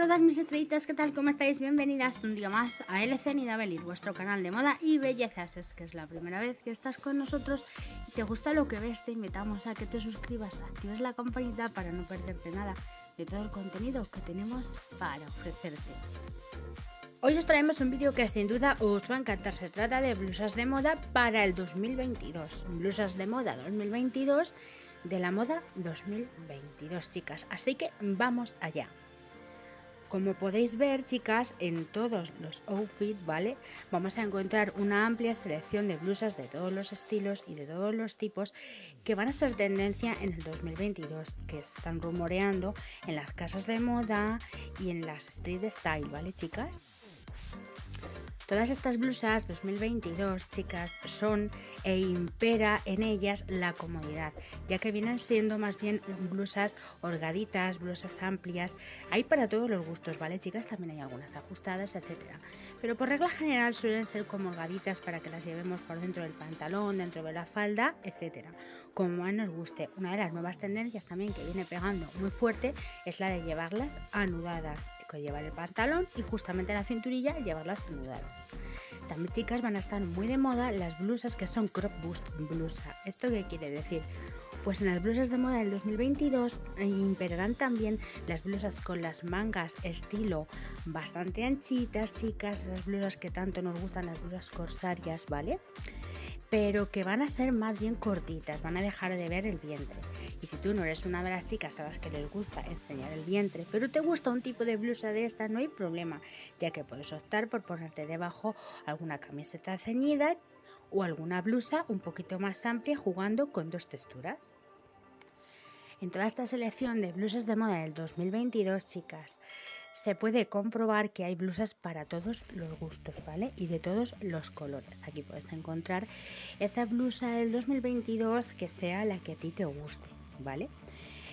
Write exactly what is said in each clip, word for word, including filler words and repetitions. Hola a todas mis estrellitas, ¿qué tal? ¿Cómo estáis? Bienvenidas un día más a LcNidavellir, vuestro canal de moda y bellezas. Es que es la primera vez que estás con nosotros y te gusta lo que ves, te invitamos a que te suscribas, actives la campanita para no perderte nada de todo el contenido que tenemos para ofrecerte. Hoy os traemos un vídeo que sin duda os va a encantar. Se trata de blusas de moda para el dos mil veintidós. Blusas de moda dos mil veintidós de la moda dos mil veintidós, chicas. Así que vamos allá. Como podéis ver, chicas, en todos los outfits, ¿vale? Vamos a encontrar una amplia selección de blusas de todos los estilos y de todos los tipos que van a ser tendencia en el dos mil veintidós, que se están rumoreando en las casas de moda y en las street style, ¿vale, chicas? Todas estas blusas dos mil veintidós, chicas, son e impera en ellas la comodidad, ya que vienen siendo más bien blusas holgaditas, blusas amplias. Hay para todos los gustos, ¿vale, chicas? También hay algunas ajustadas, etcétera. Pero por regla general suelen ser como holgaditas para que las llevemos por dentro del pantalón, dentro de la falda, etcétera. Como más nos guste. Una de las nuevas tendencias también que viene pegando muy fuerte es la de llevarlas anudadas, que llevar el pantalón y justamente la cinturilla llevarlas anudadas. También, chicas, van a estar muy de moda las blusas que son crop bust blusa. ¿Esto qué quiere decir? Pues en las blusas de moda del dos mil veintidós imperarán también las blusas con las mangas estilo bastante anchitas, chicas, esas blusas que tanto nos gustan, las blusas corsarias, ¿vale? Pero que van a ser más bien cortitas, van a dejar de ver el vientre. Y si tú no eres una de las chicas a las que les gusta enseñar el vientre, pero te gusta un tipo de blusa de estas, no hay problema, ya que puedes optar por ponerte debajo alguna camiseta ceñida o alguna blusa un poquito más amplia jugando con dos texturas. En toda esta selección de blusas de moda del dos mil veintidós, chicas, se puede comprobar que hay blusas para todos los gustos, ¿vale? Y de todos los colores. Aquí puedes encontrar esa blusa del dos mil veintidós que sea la que a ti te guste, ¿vale?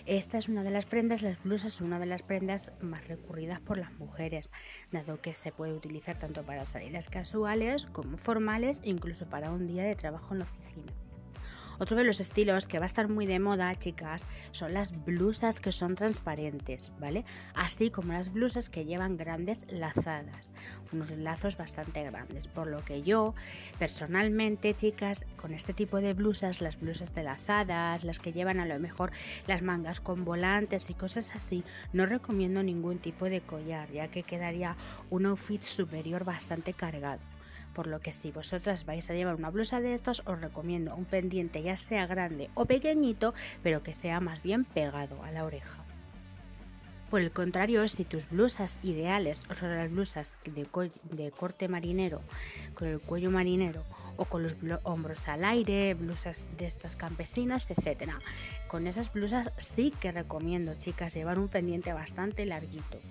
Esta es una de las prendas, las blusas son una de las prendas más recurridas por las mujeres, dado que se puede utilizar tanto para salidas casuales como formales, incluso para un día de trabajo en la oficina. Otro de los estilos que va a estar muy de moda, chicas, son las blusas que son transparentes, ¿vale? Así como las blusas que llevan grandes lazadas, unos lazos bastante grandes. Por lo que yo, personalmente, chicas, con este tipo de blusas, las blusas de lazadas, las que llevan a lo mejor las mangas con volantes y cosas así, no recomiendo ningún tipo de collar, ya que quedaría un outfit superior bastante cargado. Por lo que si vosotras vais a llevar una blusa de estas, os recomiendo un pendiente ya sea grande o pequeñito, pero que sea más bien pegado a la oreja. Por el contrario, si tus blusas ideales son las blusas de, de corte marinero, con el cuello marinero o con los hombros al aire, blusas de estas campesinas, etcétera. Con esas blusas sí que recomiendo, chicas, llevar un pendiente bastante larguito.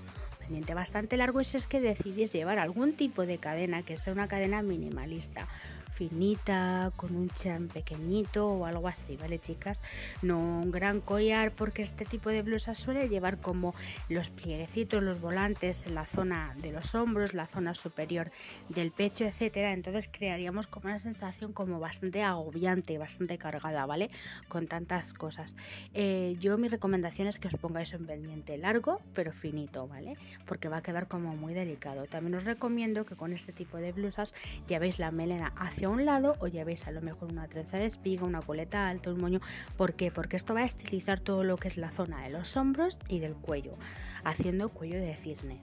pendiente bastante largo es, es que decidís llevar algún tipo de cadena que sea una cadena minimalista, finita, con un charm pequeñito o algo así, ¿vale, chicas? No un gran collar, porque este tipo de blusas suele llevar como los plieguecitos, los volantes en la zona de los hombros, la zona superior del pecho, etcétera. Entonces crearíamos como una sensación como bastante agobiante, bastante cargada, ¿vale? Con tantas cosas. Eh, yo mi recomendación es que os pongáis un pendiente largo pero finito, ¿vale? Porque va a quedar como muy delicado. También os recomiendo que con este tipo de blusas llevéis la melena hacia un lado o llevéis a lo mejor una trenza de espiga, una coleta alta, un moño. ¿Por qué? Porque esto va a estilizar todo lo que es la zona de los hombros y del cuello, haciendo cuello de cisne.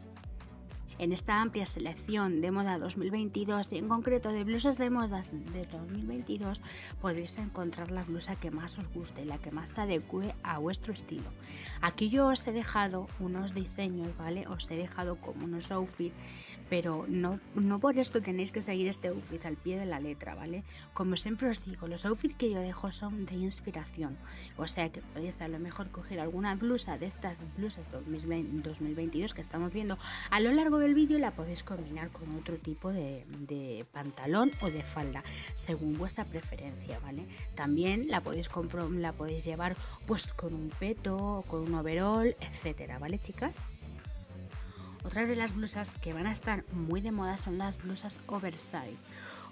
En esta amplia selección de moda dos mil veintidós y en concreto de blusas de modas de dos mil veintidós podréis encontrar la blusa que más os guste, la que más se adecue a vuestro estilo. Aquí yo os he dejado unos diseños, ¿vale? Os he dejado como unos outfits, pero no, no por esto tenéis que seguir este outfit al pie de la letra, ¿vale? Como siempre os digo, los outfits que yo dejo son de inspiración, o sea que podéis a lo mejor coger alguna blusa de estas blusas dos mil veintidós que estamos viendo a lo largo del vídeo, la podéis combinar con otro tipo de, de pantalón o de falda según vuestra preferencia, ¿vale? También la podéis, la podéis llevar pues con un peto, con un overall, etcétera, ¿vale, chicas? Otra de las blusas que van a estar muy de moda son las blusas oversize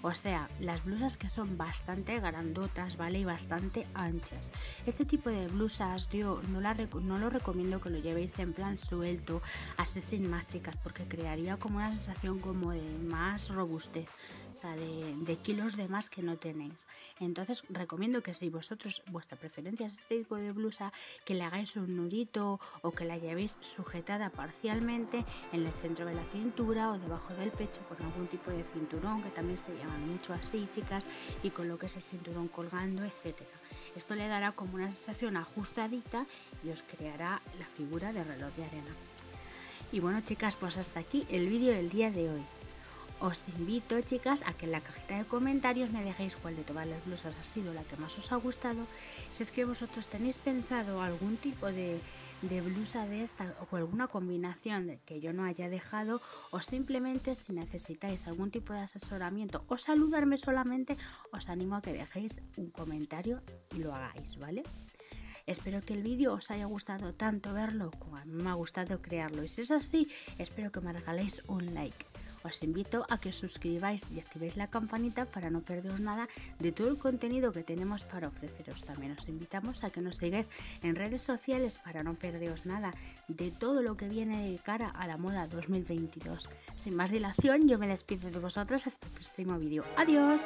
o sea, las blusas que son bastante grandotas, ¿vale? Y bastante anchas. Este tipo de blusas yo no, la rec no lo recomiendo que lo llevéis en plan suelto, así sin más, chicas, porque crearía como una sensación como de más robustez, o sea, de, de kilos de más que no tenéis. Entonces recomiendo que si vosotros, vuestra preferencia es este tipo de blusa, que le hagáis un nudito o que la llevéis sujetada parcialmente en el centro de la cintura o debajo del pecho con algún tipo de cinturón, que también se llaman mucho así, chicas, y coloques el cinturón colgando, etcétera. Esto le dará como una sensación ajustadita y os creará la figura de reloj de arena. Y bueno, chicas, pues hasta aquí el vídeo del día de hoy. Os invito, chicas, a que en la cajita de comentarios me dejéis cuál de todas las blusas ha sido la que más os ha gustado. Si es que vosotros tenéis pensado algún tipo de, de blusa de esta o alguna combinación que yo no haya dejado, o simplemente si necesitáis algún tipo de asesoramiento o saludarme solamente, os animo a que dejéis un comentario y lo hagáis, ¿vale? Espero que el vídeo os haya gustado tanto verlo como a mí me ha gustado crearlo, y si es así, espero que me regaléis un like. Os invito a que os suscribáis y activéis la campanita para no perderos nada de todo el contenido que tenemos para ofreceros. También os invitamos a que nos sigáis en redes sociales para no perderos nada de todo lo que viene de cara a la moda dos mil veintidós. Sin más dilación, yo me despido de vosotras hasta el próximo vídeo. ¡Adiós!